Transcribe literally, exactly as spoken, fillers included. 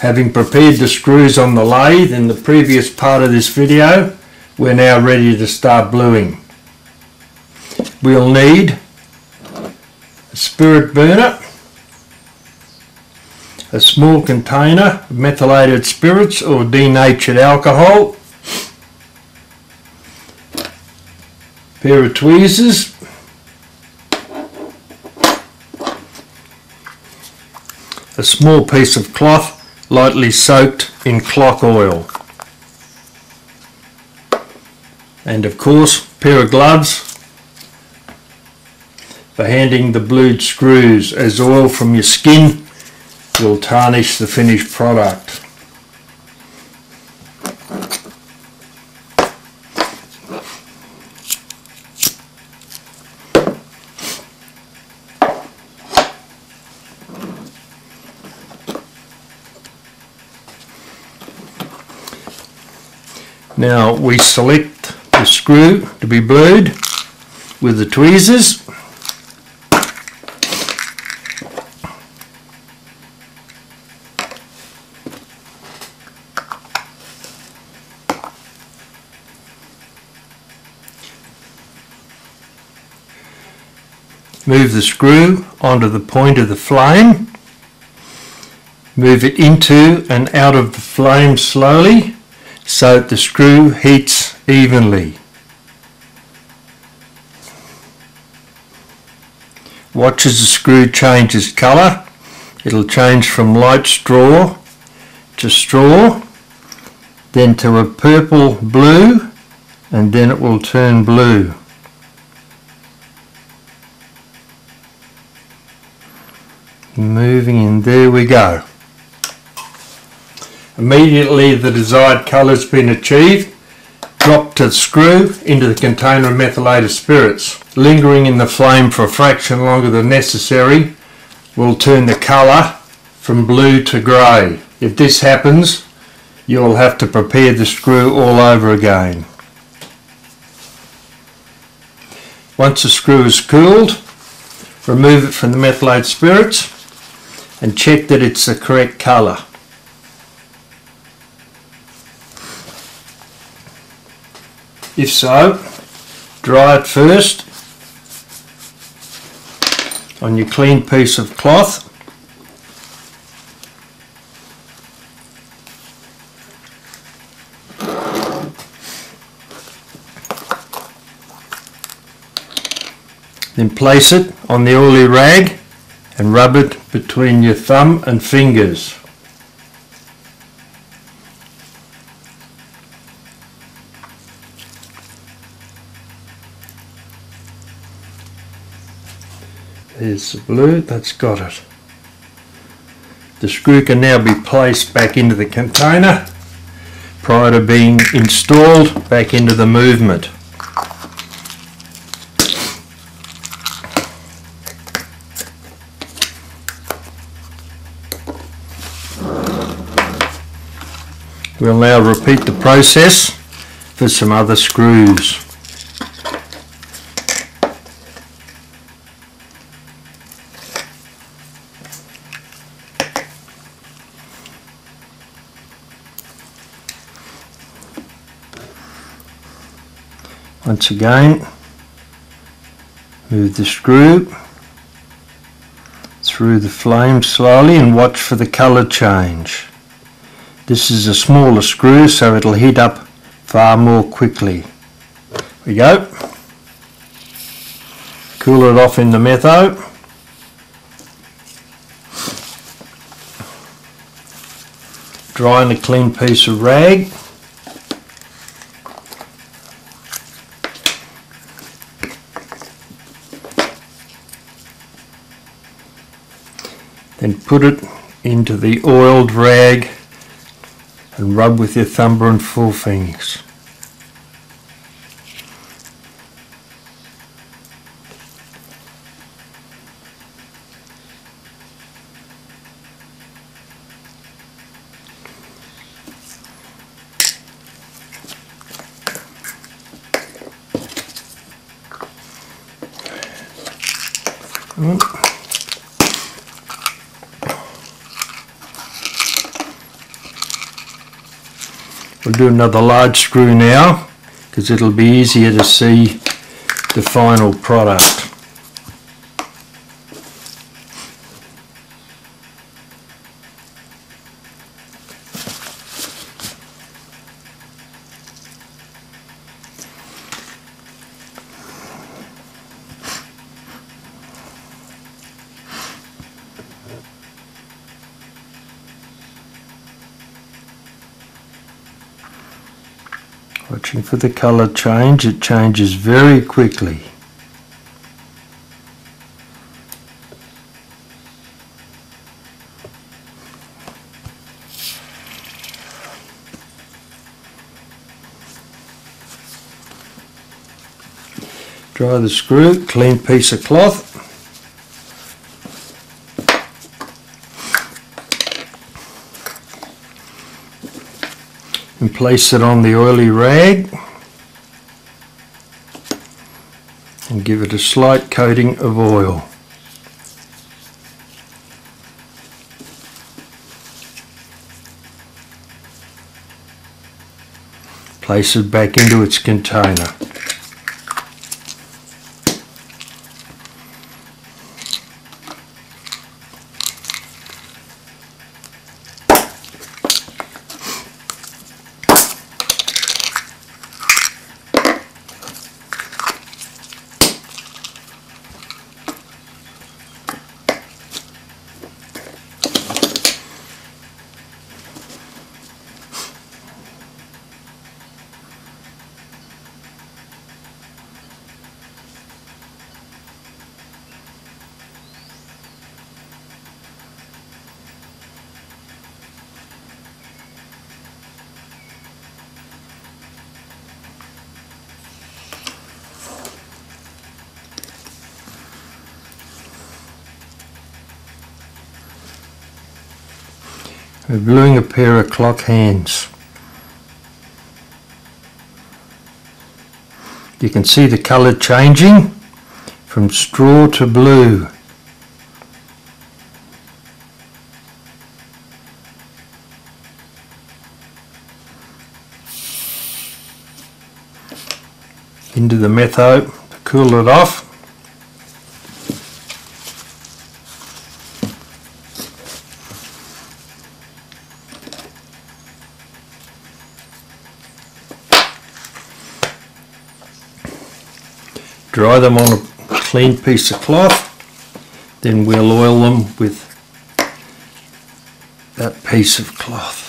Having prepared the screws on the lathe in the previous part of this video, we're now ready to start bluing. We'll need a spirit burner, a small container of methylated spirits or denatured alcohol, a pair of tweezers, a small piece of cloth lightly soaked in clock oil, and of course a pair of gloves for handing the blued screws, as oil from your skin will tarnish the finished product. Now we select the screw to be blued with the tweezers. Move the screw onto the point of the flame. Move it into and out of the flame slowly, so the screw heats evenly. Watch as the screw changes colour. It'll change from light straw to straw, then to a purple blue, and then it will turn blue. Moving in, there we go. Immediately the desired colour has been achieved, drop the screw into the container of methylated spirits. Lingering in the flame for a fraction longer than necessary will turn the colour from blue to grey. If this happens, you'll have to prepare the screw all over again. Once the screw is cooled, remove it from the methylated spirits and check that it's the correct colour. If so, dry it first on your clean piece of cloth. Then place it on the oily rag and rub it between your thumb and fingers. There's the blue, that's got it. The screw can now be placed back into the container prior to being installed back into the movement. We'll now repeat the process for some other screws. Once again, move the screw through the flame slowly and watch for the colour change. This is a smaller screw, so it'll heat up far more quickly. There we go. Cool it off in the metho. Dry on a clean piece of rag. Then put it into the oiled rag and rub with your thumb and forefingers. Mm. We'll do another large screw now because it'll be easier to see the final product. Watching for the color change, it changes very quickly. Dry the screw, clean piece of cloth. And place it on the oily rag and give it a slight coating of oil. Place it back into its container. We're gluing a pair of clock hands. You can see the colour changing from straw to blue. Into the metho to cool it off. Dry them on a clean piece of cloth, then we'll oil them with that piece of cloth.